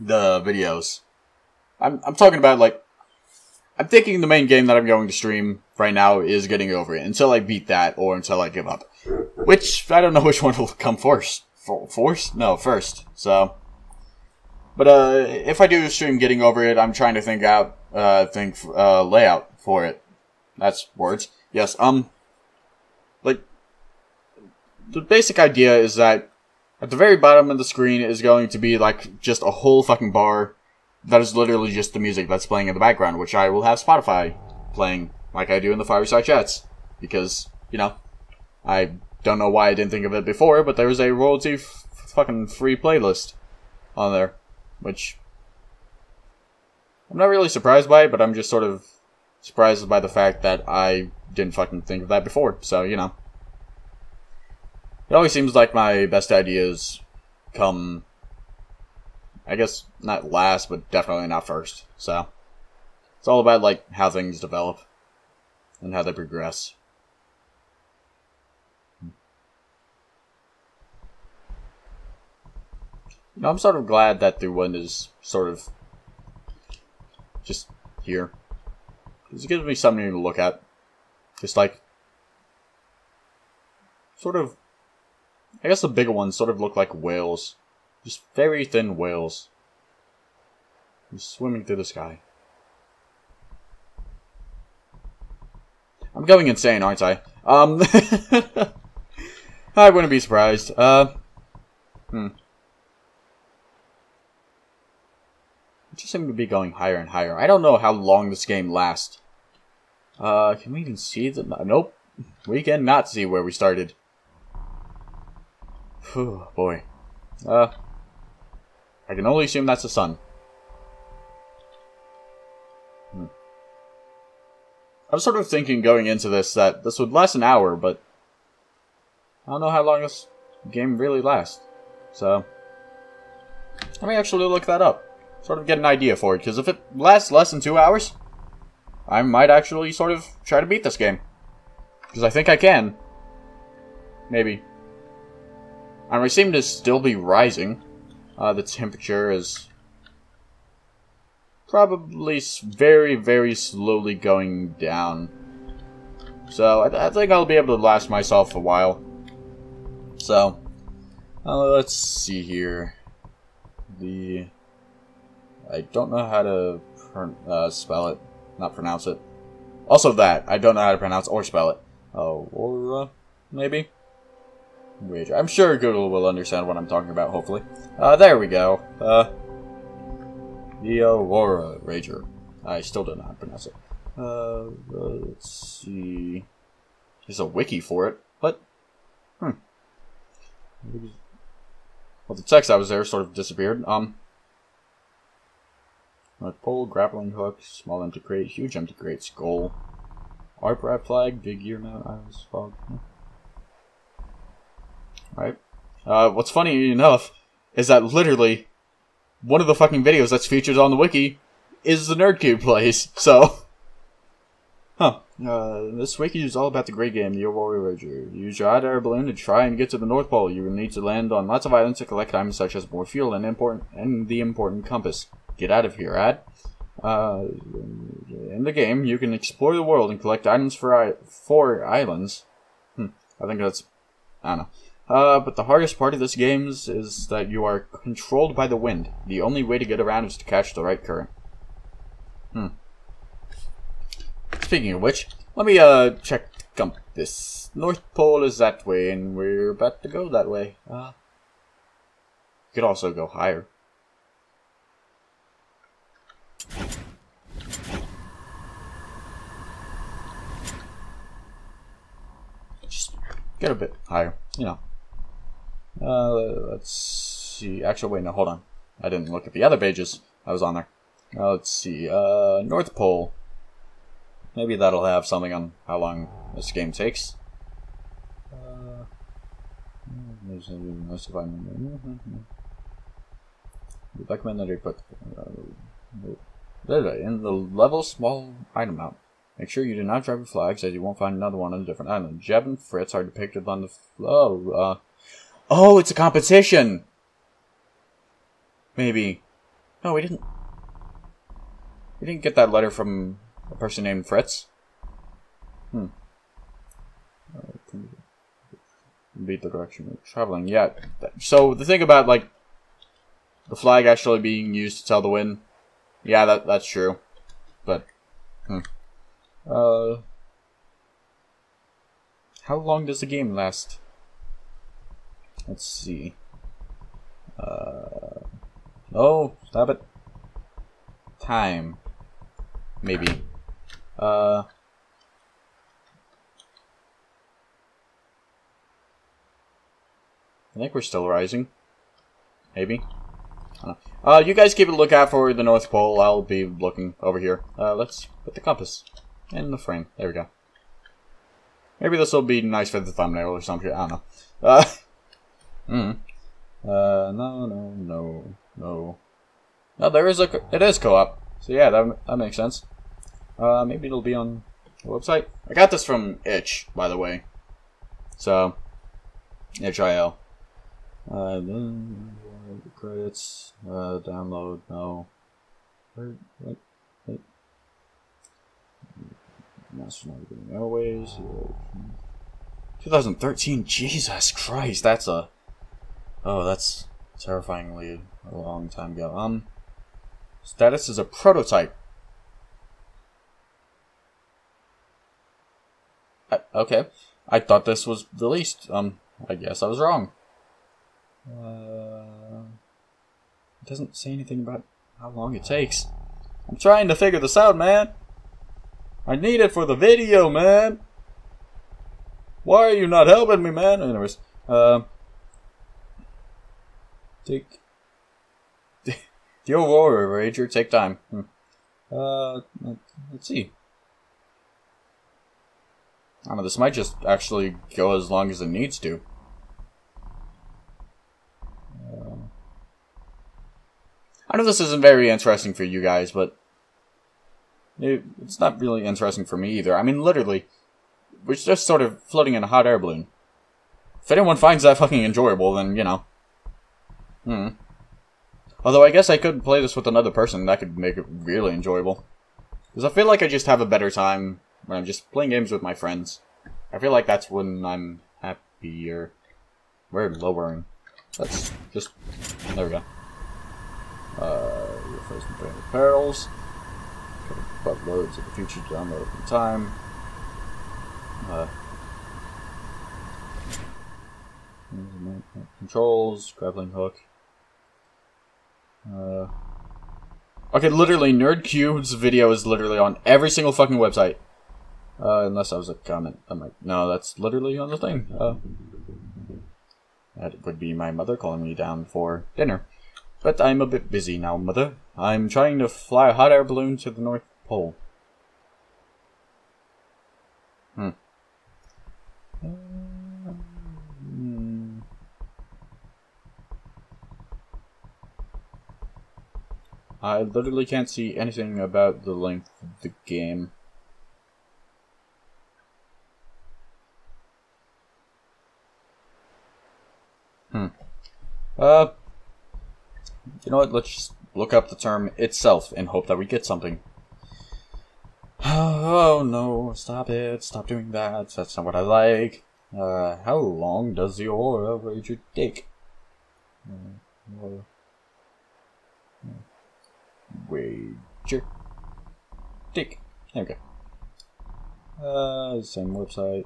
the videos. I'm talking about, like... I'm thinking the main game that I'm going to stream right now is Getting Over It, until I beat that, or until I give up. Which, I don't know which one will come first. First, so... But, if I do stream Getting Over It, I'm trying to think out, layout for it. That's words. Yes, like, the basic idea is that at the very bottom of the screen is going to be, like, just a whole fucking bar... That is literally just the music that's playing in the background, which I will have Spotify playing like I do in the Fireside Chats. Because, you know, I don't know why I didn't think of it before, but there was a royalty fucking free playlist on there. Which, I'm not really surprised by it, but I'm just sort of surprised by the fact that I didn't fucking think of that before. So, you know. It always seems like my best ideas come... I guess not last, but definitely not first. So, it's all about, like, how things develop and how they progress. You know, I'm sort of glad that the wind is sort of just here. Because it gives me something to look at. Just, like, sort of, I guess the bigger ones sort of look like whales. Just very thin whales. Just swimming through the sky. I'm going insane, aren't I? I wouldn't be surprised. I just seem to be going higher and higher. I don't know how long this game lasts. Can we even see the... Nope. We cannot see where we started. Phew, boy. I can only assume that's the sun. I was sort of thinking going into this that this would last an hour, but I don't know how long this game really lasts. So, let me actually look that up. Sort of get an idea for it, because if it lasts less than 2 hours, I might actually sort of try to beat this game. Because I think I can. Maybe. And we seem to still be rising. The temperature is probably very, very slowly going down. So, I think I'll be able to last myself a while. So, let's see here. I don't know how to spell it. Not pronounce it. Also that. I don't know how to pronounce or spell it. Aurora, maybe? Wager. I'm sure Google will understand what I'm talking about, hopefully. There we go. The Aurora Wager. I still don't know how to pronounce it. Let's see... There's a wiki for it, but... Well, the text that was there sort of disappeared. Like pole, grappling hook, small empty crate, huge empty crate, skull. Arp flag, big ear mount, eyes, fog... Right. What's funny enough is that literally one of the fucking videos that's featured on the wiki is the NerdCubed plays, so... Huh. This wiki is all about the great game, the Aurora Wager. Use your hot air balloon to try and get to the North Pole. You will need to land on lots of islands to collect diamonds such as more fuel and the important compass. Get out of here, Ad. In the game, you can explore the world and collect items for islands. I think that's... I don't know. But the hardest part of this game is that you are controlled by the wind. The only way to get around is to catch the right current. Speaking of which, let me check compass. North Pole is that way, and we're about to go that way. You could also go higher. Just get a bit higher, you know. Let's see. Actually, wait, no, hold on. I didn't look at the other pages. I was on there. Let's see. North Pole. Maybe that'll have something on how long this game takes. We recommend that you put in the level small item mount. Make sure you do not drop your flags, as you won't find another one on a different island. Jeb and Fritz are depicted on the flow. Oh, it's a competition. Maybe. No, we didn't. We didn't get that letter from a person named Fritz. Beat the direction of traveling. Yeah. So the thing about like the flag actually being used to tell the wind. Yeah, that's true. But how long does the game last? Let's see. Oh, stop it. Time. Maybe. I think we're still rising. Maybe. I don't know. You guys keep a lookout for the North Pole. I'll be looking over here. Let's put the compass in the frame. There we go. Maybe this will be nice for the thumbnail or something. I don't know. No. No, there is it is co-op. So yeah, that makes sense. Maybe it'll be on the website. I got this from Itch, by the way. So, itch.io. Then credits, download, no. Wait. National Airways. 2013, Jesus Christ, that's a... Oh, that's terrifyingly a long time ago. Status is a prototype. Okay, I thought this was released. I guess I was wrong. It doesn't say anything about how long it takes. I'm trying to figure this out, man. I need it for the video, man. Why are you not helping me, man? Anyways, take the Aurora Wager. Take time. Let's see. I don't know, this might just actually go as long as it needs to. I know this isn't very interesting for you guys, but it's not really interesting for me either. I mean, literally, we're just sort of floating in a hot air balloon. If anyone finds that fucking enjoyable, then, you know. Although I guess I could play this with another person, that could make it really enjoyable. Because I feel like I just have a better time when I'm just playing games with my friends. I feel like that's when I'm happier. We're lowering. Let's just... There we go. Your first brand of barrels. But loads of the future download in time. Controls, grappling hook. Okay, literally, NerdCube's video is literally on every single fucking website. Unless that was a comment. I'm like, no, that's literally on the thing. That would be my mother calling me down for dinner. But I'm a bit busy now, mother. I'm trying to fly a hot air balloon to the North Pole. I literally can't see anything about the length of the game. You know what, let's just look up the term itself and hope that we get something. Oh no, stop it, stop doing that, that's not what I like. How long does the Aurora Wager take? Wager. Take. There we go. Same website.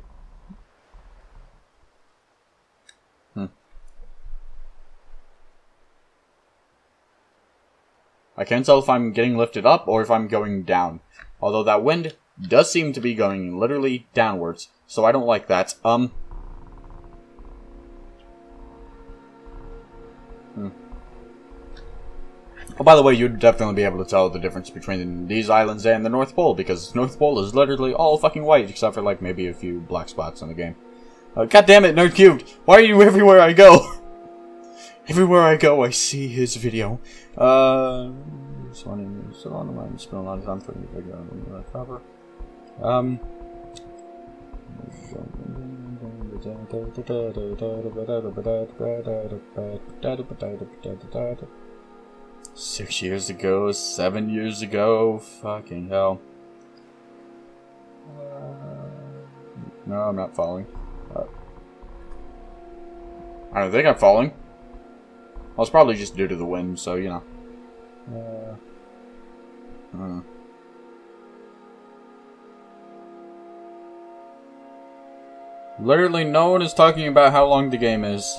I can't tell if I'm getting lifted up or if I'm going down. Although that wind does seem to be going literally downwards, so I don't like that. Oh, by the way, you'd definitely be able to tell the difference between these islands and the North Pole, because the North Pole is literally all fucking white, except for, like, maybe a few black spots in the game. God damn it, NerdCubed! Why are you everywhere I go? Everywhere I go, I see his video.6 years ago, 7 years ago, fucking hell. No, I'm not following. I don't think I'm following. Well, it's probably just due to the wind, so, you know. Literally no one is talking about how long the game is.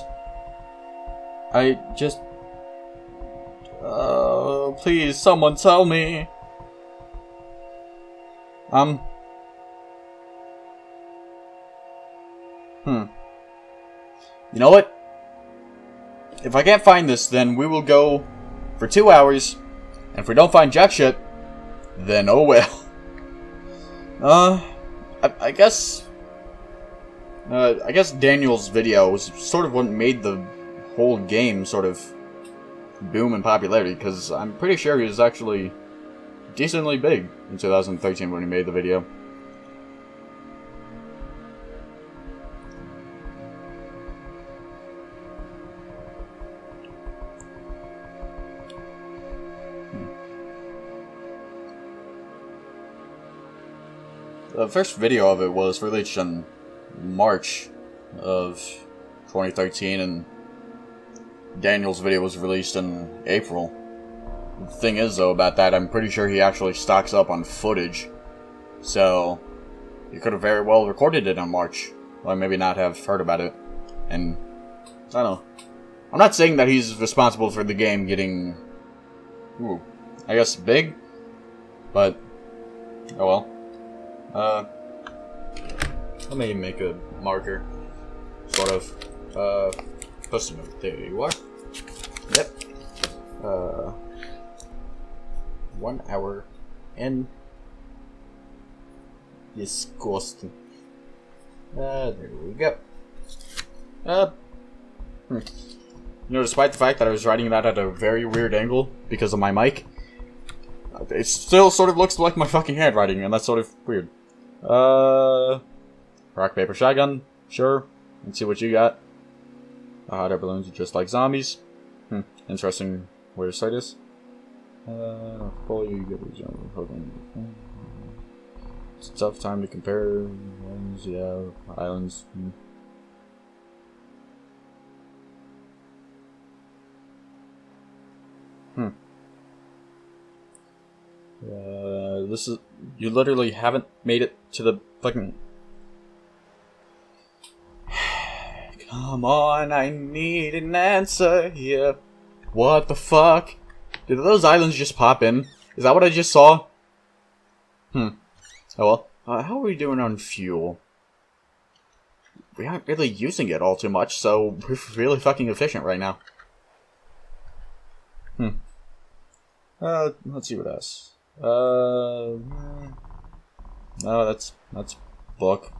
I just... please, someone tell me. You know what? If I can't find this, then we will go for 2 hours, and if we don't find jack shit, then oh well. I guess Daniel's video was sort of what made the whole game sort of boom in popularity, because I'm pretty sure he was actually decently big in 2013 when he made the video. The first video of it was released in March of 2013, and Daniel's video was released in April. The thing is, though, about that, I'm pretty sure he actually stocks up on footage. So, he could have very well recorded it in March, or maybe not have heard about it. And, I don't know. I'm not saying that he's responsible for the game getting, I guess, big, but, oh well. Let me make a marker, sort of, custom, there you are, yep, 1 hour, and disgusting, there we go, you know, despite the fact that I was writing that at a very weird angle because of my mic, it still sort of looks like my fucking handwriting, and that's sort of weird. Rock, paper, shotgun. Sure. Let's see what you got. Hot air balloons are just like zombies. Interesting way to say this. It's a tough time to compare ones, yeah, islands. This is... You literally haven't made it to the fucking... Come on, I need an answer here. What the fuck? Did those islands just pop in? Is that what I just saw? Oh well. How are we doing on fuel? We aren't really using it all too much, so we're really fucking efficient right now. Let's see what else. No, that's book.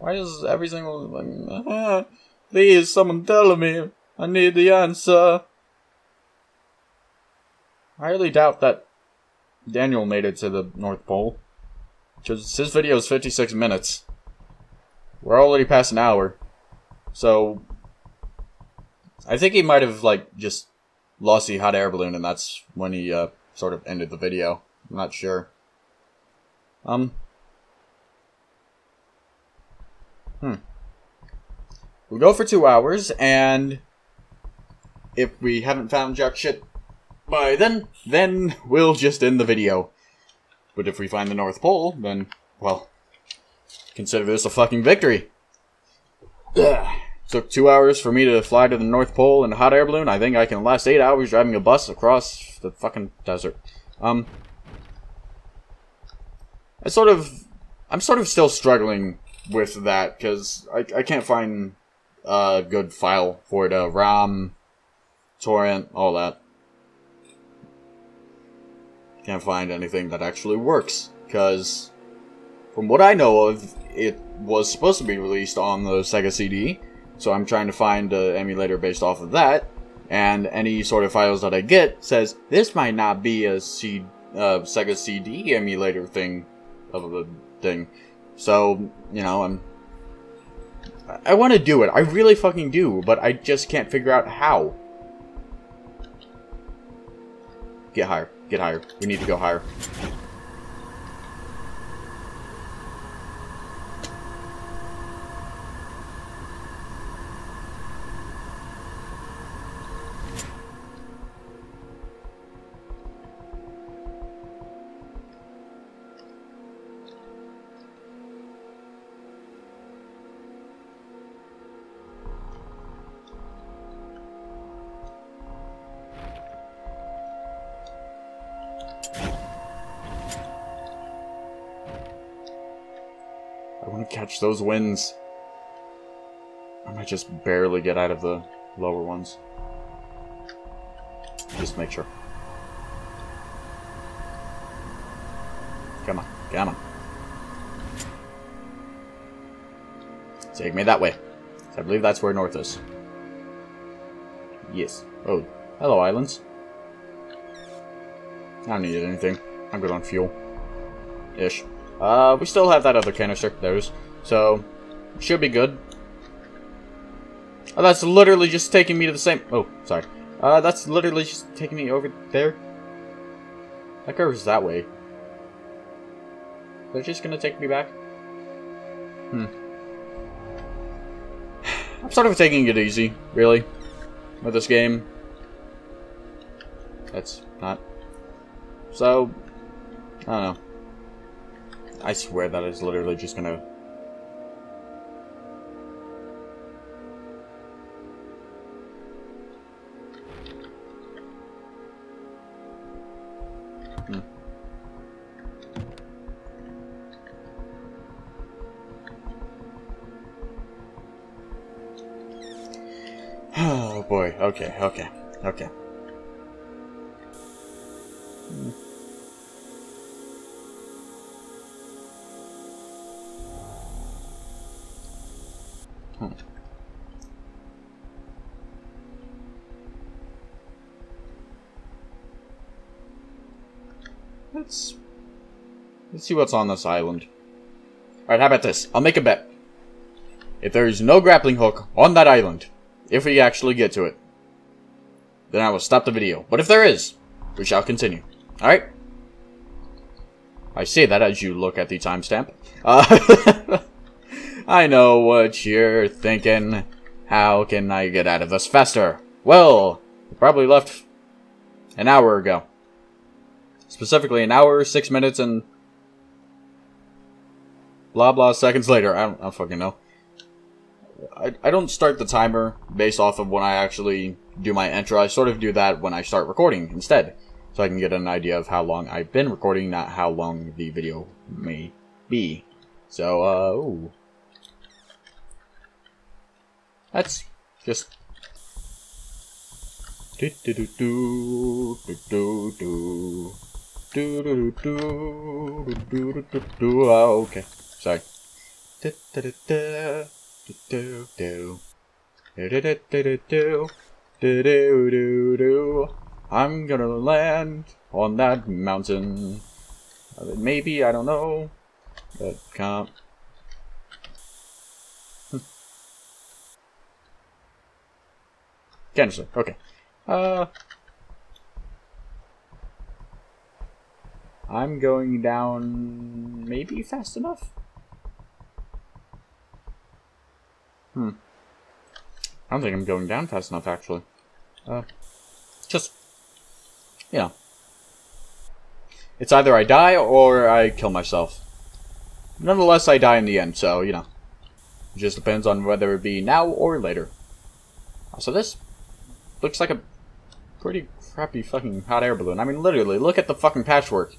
Why is every single thing, please someone tell me, I need the answer. I highly doubt that Daniel made it to the North Pole. Because his video is 56 minutes. We're already past an hour. So, I think he might have, like, just lost the hot air balloon, and that's when he, sort of ended the video. I'm not sure. We'll go for 2 hours, and if we haven't found jack shit by then we'll just end the video. But if we find the North Pole, then, well, consider this a fucking victory. Ugh. Took 2 hours for me to fly to the North Pole in a hot air balloon. I think I can last 8 hours driving a bus across the fucking desert. I'm sort of still struggling with that, because I can't find a good file for it. ROM, torrent, all that. Can't find anything that actually works, because from what I know of, it was supposed to be released on the SEGA CD, so I'm trying to find an emulator based off of that, and any sort of files that I get says, this might not be a SEGA CD emulator thing of a thing. So, you know, I want to do it. I really fucking do, but I just can't figure out how. Get higher. Get higher. We need to go higher. Catch those winds. I might just barely get out of the lower ones. Just make sure. Come on, come on. Take me that way. I believe that's where north is. Yes. Oh, hello, islands. I don't need anything. I'm good on fuel. Ish. We still have that other canister. There's. So, should be good. Oh, that's literally just taking me to the same... Oh, sorry. That's literally just taking me over there. That curve is that way. They're just gonna take me back? I'm sort of taking it easy, really, with this game. That's not... So, I don't know. I swear that is literally just gonna... Oh boy, okay. Let's see what's on this island. Alright, how about this? I'll make a bet. If there is no grappling hook on that island, if we actually get to it, then I will stop the video. But if there is, we shall continue. Alright? I say that as you look at the timestamp. I know what you're thinking. How can I get out of this faster? Well, we probably left an hour ago. Specifically, an hour, 6 minutes, and blah blah seconds later. I don't fucking know. I don't start the timer based off of when I actually do my intro. I sort of do that when I start recording instead. So I can get an idea of how long I've been recording, not how long the video may be. So, ooh. That's just... Do-do-do-do-do-do-do. Do-do-do-do-do-do-do-do. Oh, okay. Sorry. Do-do-do-do-do-do-do-do-do-do-do-do. I'm gonna land on that mountain. Maybe, I don't know. But can't. Cancel. Okay. I'm going down maybe fast enough? I don't think I'm going down fast enough, actually. Just, you know. It's either I die or I kill myself. Nonetheless, I die in the end, so, you know. It just depends on whether it be now or later. So this looks like a pretty crappy fucking hot air balloon. I mean, literally, look at the fucking patchwork.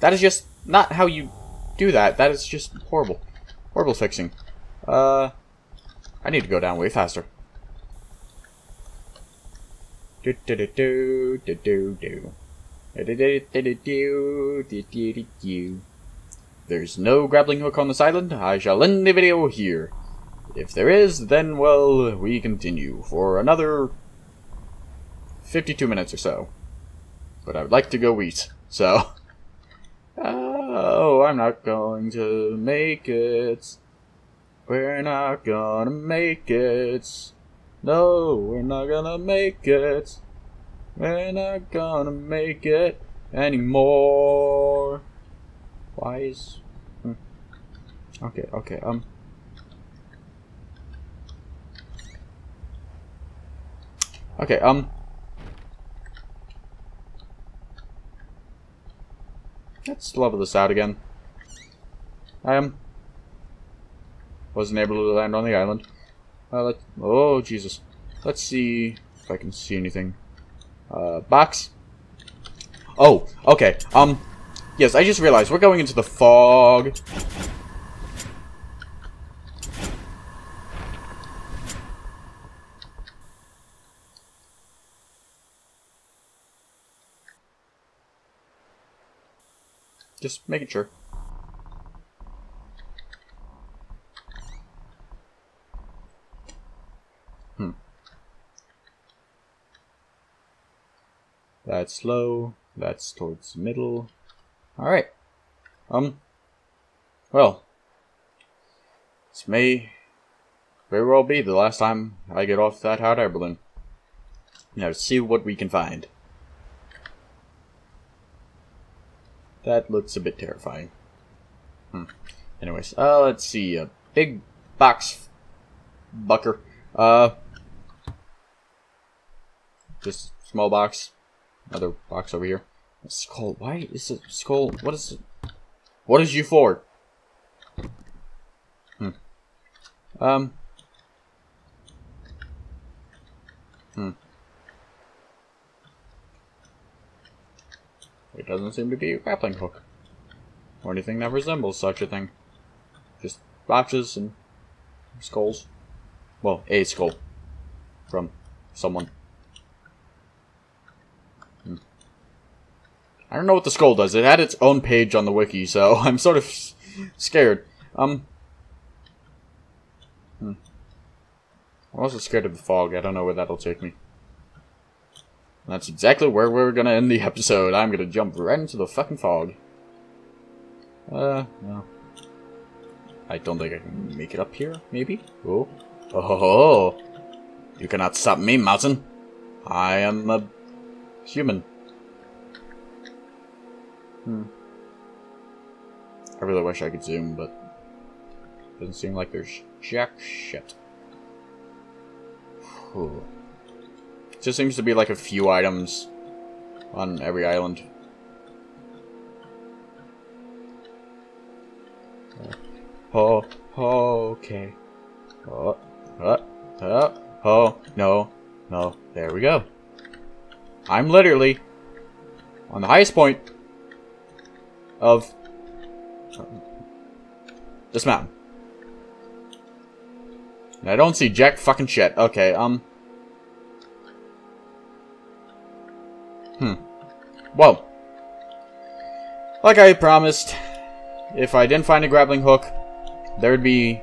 That is just not how you do that. That is just horrible. Horrible fixing. I need to go down way faster. There's no grappling hook on this island. I shall end the video here. If there is, then, well, we continue for another 52 minutes or so. But I would like to go eat, so... Oh, I'm not going to make it. We're not gonna make it. No, we're not gonna make it. We're not gonna make it anymore. Why is... Okay, let's level this out again. I wasn't able to land on the island. Oh, Jesus. Let's see if I can see anything. Box. Oh, okay. Yes, I just realized we're going into the fog. Just making sure. That's low. That's towards the middle. Alright. Well. This may very well be the last time I get off that hot air balloon. Now, see what we can find. That looks a bit terrifying. Anyways, let's see. A big box bucker. Just small box. Another box over here. A skull. Why is it skull? What is it? What is you for? It doesn't seem to be a grappling hook. Or anything that resembles such a thing. Just boxes and skulls. Well, a skull. From someone. I don't know what the skull does. It had its own page on the wiki, so I'm sort of scared. I'm also scared of the fog. I don't know where that'll take me. And that's exactly where we're gonna end the episode. I'm gonna jump right into the fucking fog. No. I don't think I can make it up here, maybe? Oh. Oh ho ho! You cannot stop me, mountain! I am a human. I really wish I could zoom, but it doesn't seem like there's jack shit. Whew. It just seems to be like a few items on every island. Oh, oh, okay. Oh, oh, oh, oh, no, no. There we go. I'm literally on the highest point of this mountain. And I don't see jack fucking shit. Okay, Well. Like I promised, if I didn't find a grappling hook, there'd be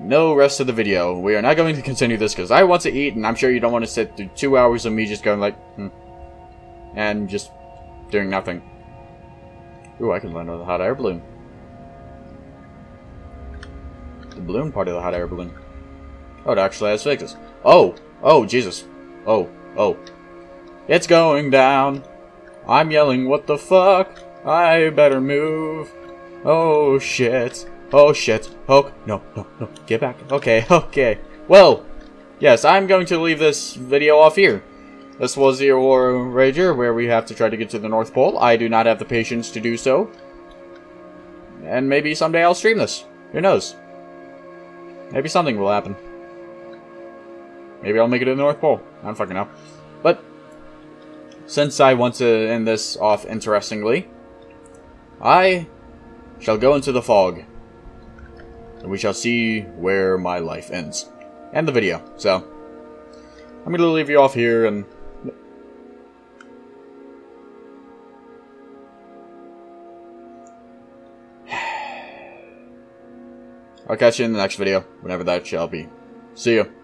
no rest of the video. We are not going to continue this because I want to eat, and I'm sure you don't want to sit through 2 hours of me just going like, and just doing nothing. Ooh, I can land on the hot air balloon. The balloon part of the hot air balloon. Oh, it actually has figures. Oh! Oh, Jesus. Oh. Oh. It's going down. I'm yelling, what the fuck? I better move. Oh, shit. Oh, shit. Oh, no, no, no. Get back. Okay, okay. Well, yes, I'm going to leave this video off here. This was the Aurora Wager, where we have to try to get to the North Pole. I do not have the patience to do so. And maybe someday I'll stream this. Who knows? Maybe something will happen. Maybe I'll make it to the North Pole. I don't fucking know. But, since I want to end this off interestingly, I shall go into the fog. And we shall see where my life ends. And the video. So, I'm gonna leave you off here and... I'll catch you in the next video, whenever that shall be. See ya.